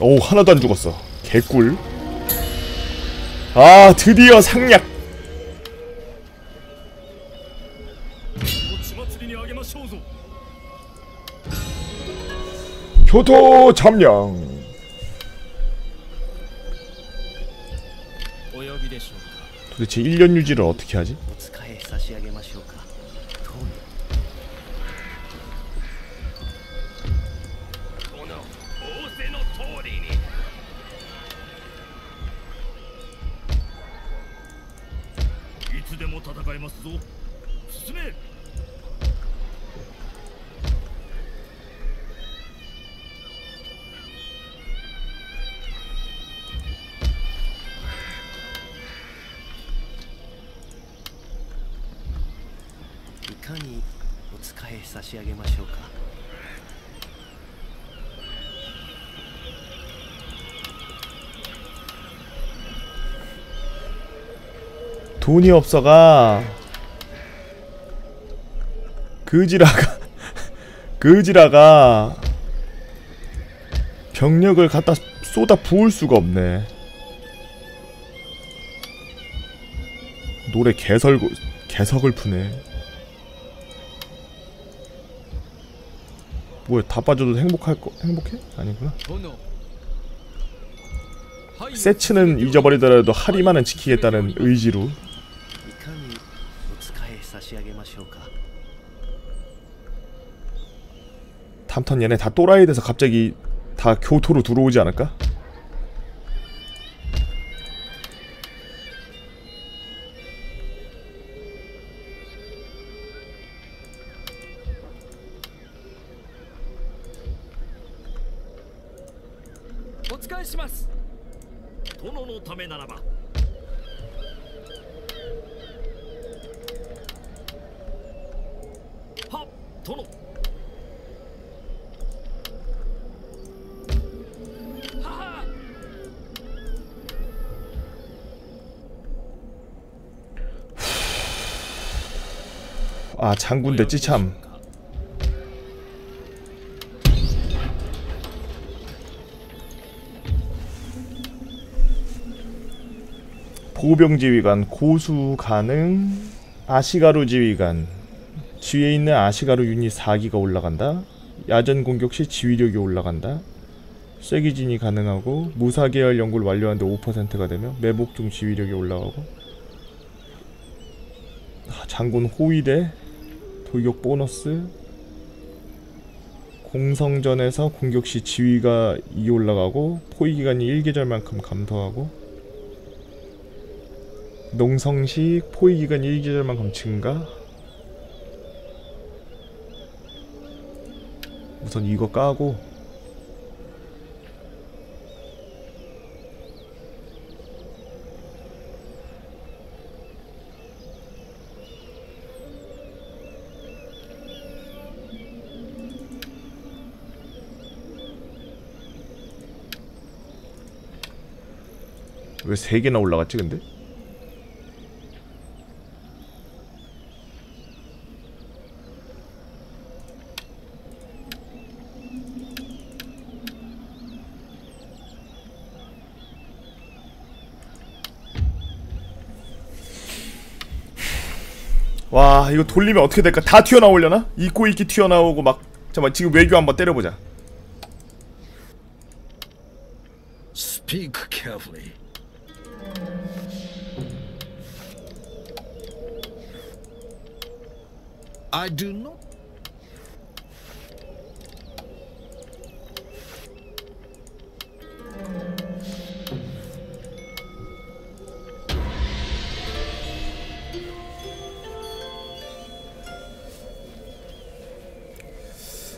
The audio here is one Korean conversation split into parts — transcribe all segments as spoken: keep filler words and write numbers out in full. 오, 하나도 안 죽었어. 개꿀. 아, 드디어 상략. 교토 점령. 도대체 일 년 유지를 어떻게 하지? 돈이 없어가 그지라가 그지라가 병력을 갖다 쏟아 부을 수가 없네. 노래 개설고 개석을 푸네. 뭐야, 다 빠져도 행복할 거 행복해? 아니구나. 세츠는 잊어버리더라도 하리만은 지키겠다는 의지로. 탐턴 얘네 다 또라이 돼서 갑자기 다 교토로 들어오지 않을까? 아, 장군 됐지 참. 보병지휘관 고수 가능. 아시가루 지휘관 뒤에 있는 아시가루 유닛 사 기가 올라간다. 야전 공격 시 지휘력이 올라간다. 쐐기진이 가능하고 무사계열 연구를 완료하는데 오 퍼센트가 되며 매복 중 지휘력이 올라가고. 아, 장군 호위대 돌격 보너스. 공성전에서 공격시 지휘가 이 올라가고 포위기간이 일 계절만큼 감소하고 농성시 포위기간이 일 계절만큼 증가. 우선 이거 까고 왜 세 개나 올라갔지 근데? 와, 이거 돌리면 어떻게 될까? 다 튀어나오려나? 이꼬이끼 튀어나오고 막. 잠깐만, 지금 외교 한번 때려보자. Speak carefully. I do not.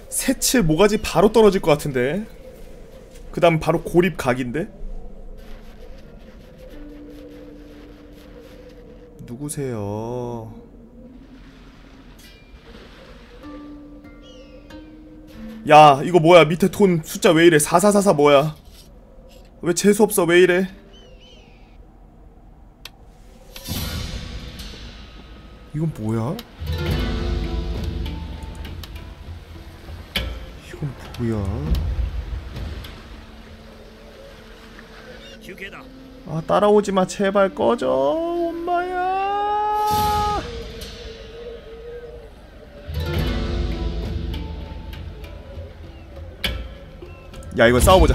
세츠 모가지 바로 떨어질 것 같은데. 그 다음 바로 고립 각인데. 누구세요? 야, 이거 뭐야? 밑에 돈 숫자 왜 이래? 사사사사 뭐야? 왜 재수없어? 왜 이래? 이건 뭐야? 이건 뭐야? 아, 따라오지마. 제발 꺼져. 엄마야. 야, 이거 싸워보자.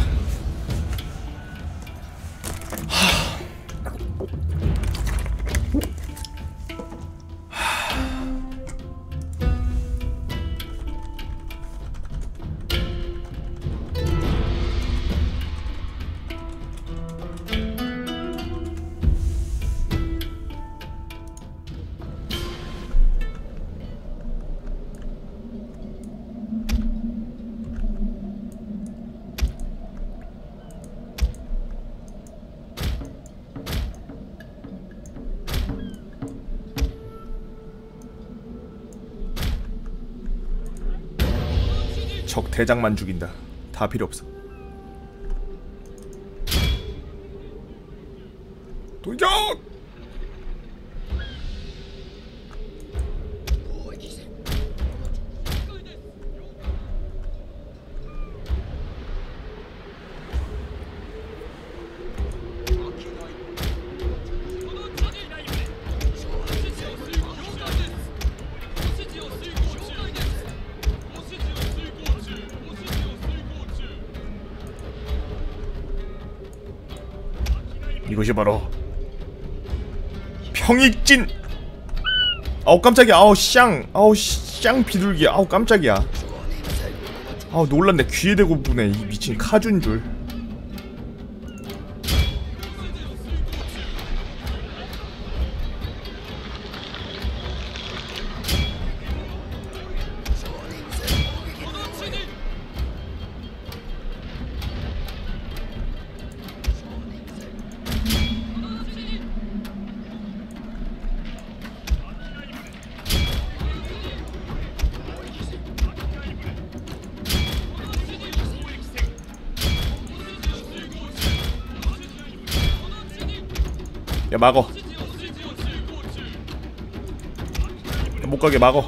적 대장만 죽인다. 다 필요 없어. 도적! 이것이 바로 평익진! 아우 깜짝이야. 아우 쌍! 아우 쌍 비둘기. 아우 깜짝이야. 아우 놀랐네. 귀에 대고 부네. 이 미친 카준 줄. 야, 막어. 야, 못가게 막어.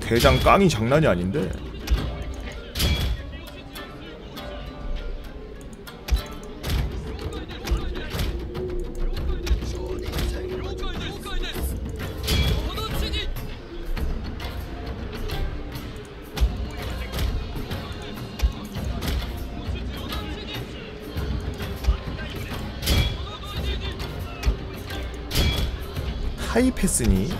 대장 깡이 장난이 아닌데. 하이패스니?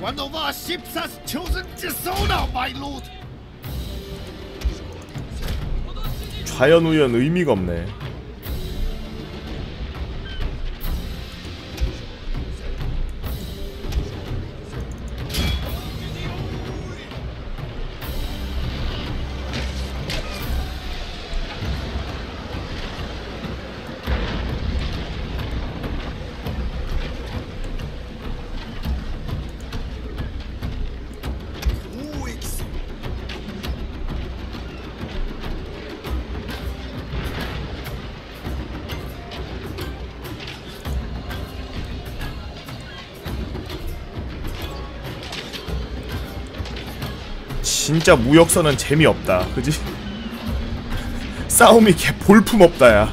One of our ships has chosen dishonor, my lord. 좌연 우연 의미가 없네. 진짜 무역선은 재미없다, 그지? 싸움이 개 볼품없다, 야.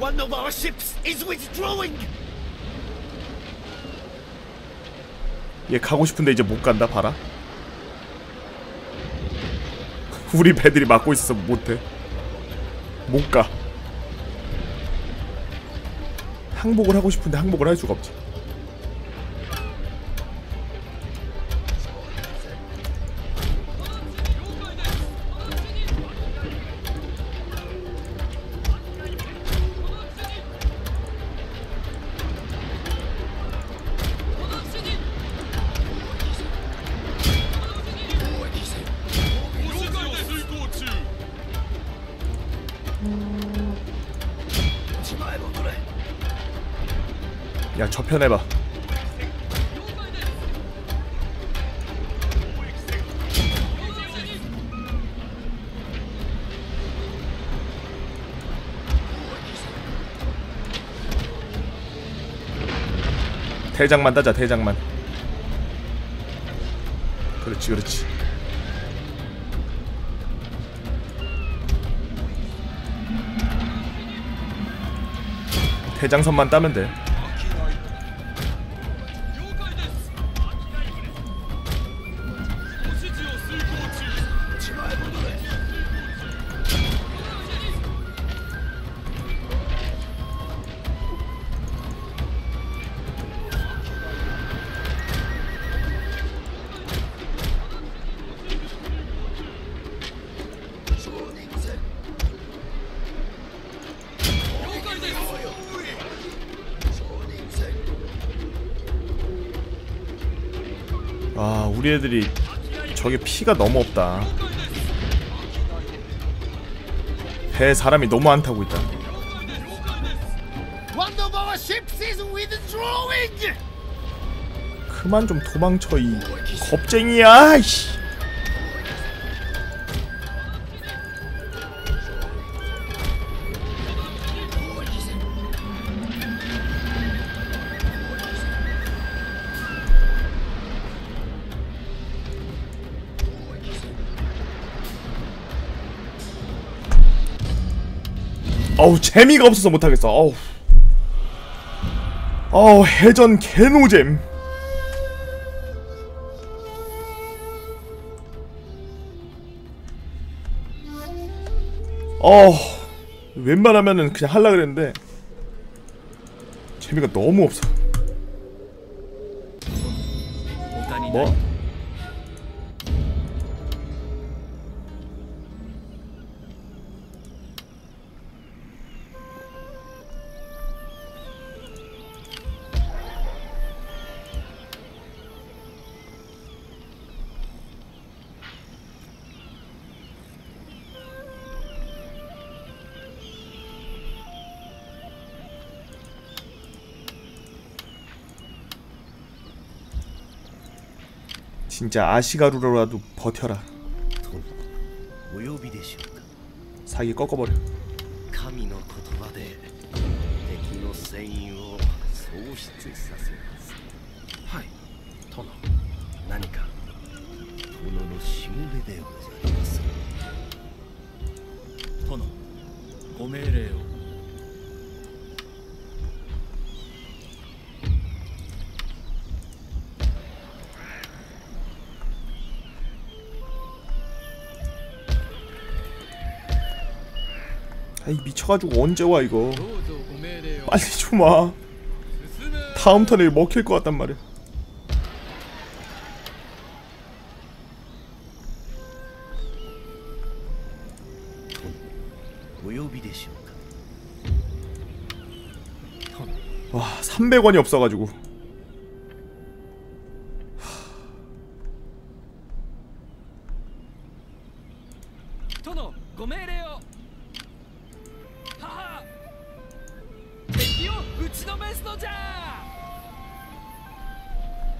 One of our ships is withdrawing. 얘 가고 싶은데 이제 못 간다. 봐라. 우리 배들이 막고 있어서 못해. 못 가. 항복을 하고 싶은데 항복을 할 수가 없지. 야, 저편해봐. 대장만 따자, 대장만. 그렇지, 그렇지. 대장선만 따면 돼. 아, 우리 애들이 저게 피가 너무 없다. 배에 사람이 너무 안 타고 있다. 그만 좀 도망쳐, 이 겁쟁이야. 이씨. 어우, 재미가 없어서 못하겠어. 어우, 어우, 해전 개노잼. 어우, 웬만하면은 그냥 할라 그랬는데 재미가 너무 없어. 뭐? 진짜 아시가루로라도 버텨라. 사기 꺾어버려. 아이, 미쳐가지고 언제 와 이거. 빨리 좀 와. 다음 턴에 먹힐 것 같단 말이야. 와, 삼백 원이 없어가지고.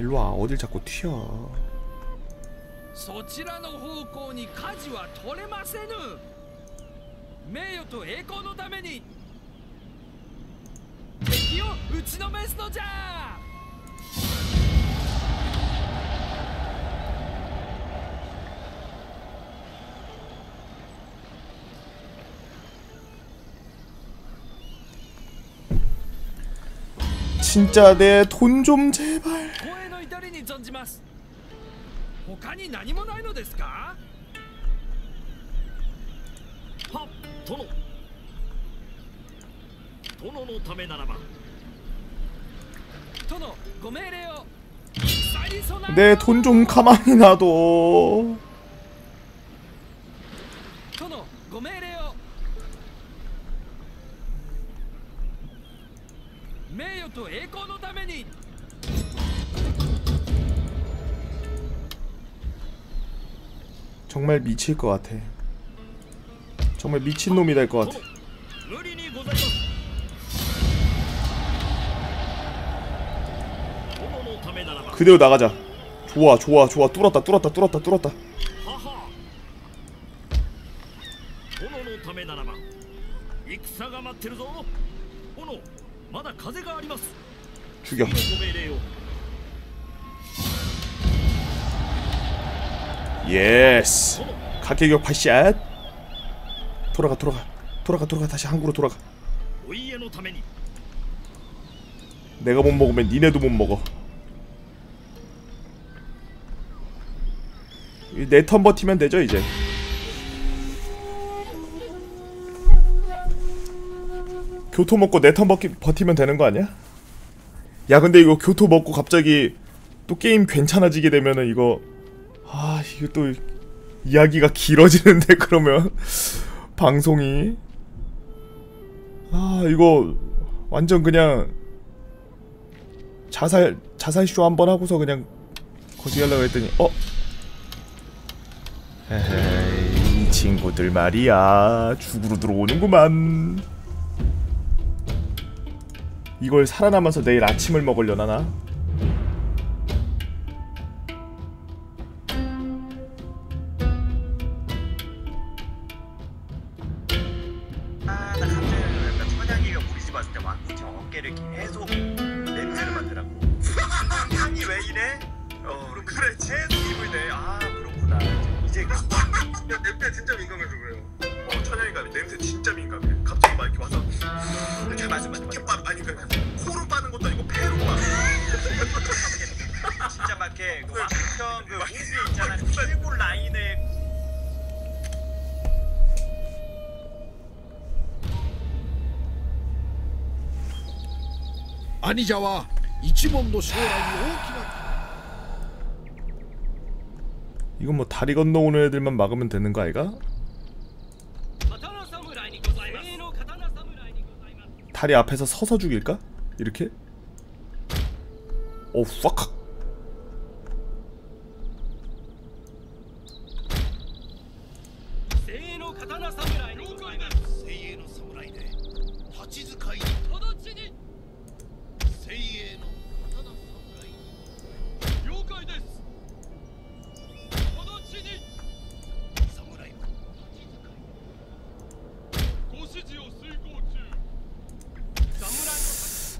일로와. 어딜 자꾸 튀어. 진짜 내 돈 좀 제발. した殿。殿のためならば。殿、ご命令を。내 돈 좀 가만히 놔둬. 정말 미칠 것 같아. 정말 미친 놈이 될 것 같아. 그대로 나가자. 좋아, 좋아, 좋아. 뚫었다, 뚫었다, 뚫었다, 뚫었다. 죽여. 예스. 각개격 파샷. 돌아가, 돌아가, 돌아가, 돌아가. 다시 항구로 돌아가. 내가 못 먹으면 니네도 못 먹어. 내 턴 버티면 되죠 이제. 교토 먹고 내 턴 버티면 되는 거 아니야? 야 근데 이거 교토 먹고 갑자기 또 게임 괜찮아지게 되면은 이거 아 이거 또 이야기가 길어지는데 그러면 방송이 아 이거 완전 그냥 자살 자살 쇼 한번 하고서 그냥 거시기하려고 했더니 어? 에이, 이 친구들 말이야. 죽으러 들어오는구만. 이걸 살아남아서 내일 아침을 먹으려나 나? 아, 나 갑자기 약간 천양이가 우리 집 왔을 때 왔고 저 어깨를 계속 냄새를 맡더라고. 향이 왜 이래? 어, 그래 계속 입을 내. 아, 그렇구나. 이제 야, 냄새 진짜 민감해서 그래요. 어, 천연이가 냄새 진짜 민감해. 갑자기 막 이렇게 와서 이렇게 맞아 맞아 이렇게 빠르 아니 그러니까 코로 빠는 것도 아니고 폐로 빠. 진짜 막 이렇게 그 왕평 그 왕지 있잖아. 피부 라인에 아니자와 이치범도 시원하니 오키나. 이건 뭐 다리 건너오는 애들만 막으면 되는 거 아이가? 다리 앞에서 서서 죽일까? 이렇게? 오 팍!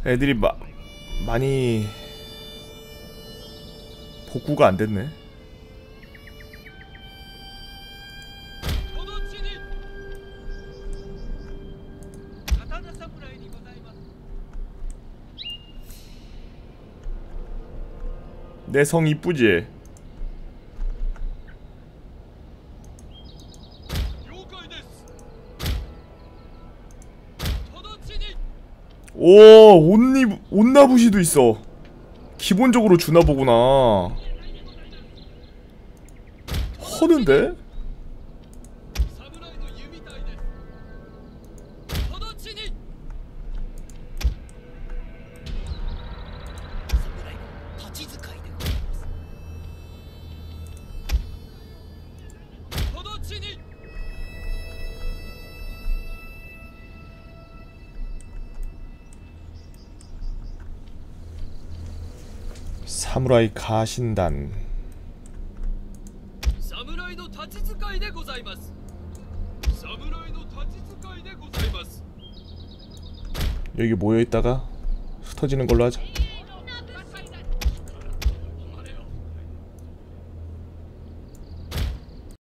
애들이 마, 많이 복구가 안 됐네. 내 성 이쁘지? 오, 온니 온나부시도 있어. 기본적으로 주나 보구나. 허는데? 사무라이 가신단. 여기 모여 있다가 흩어지는 걸로 하자.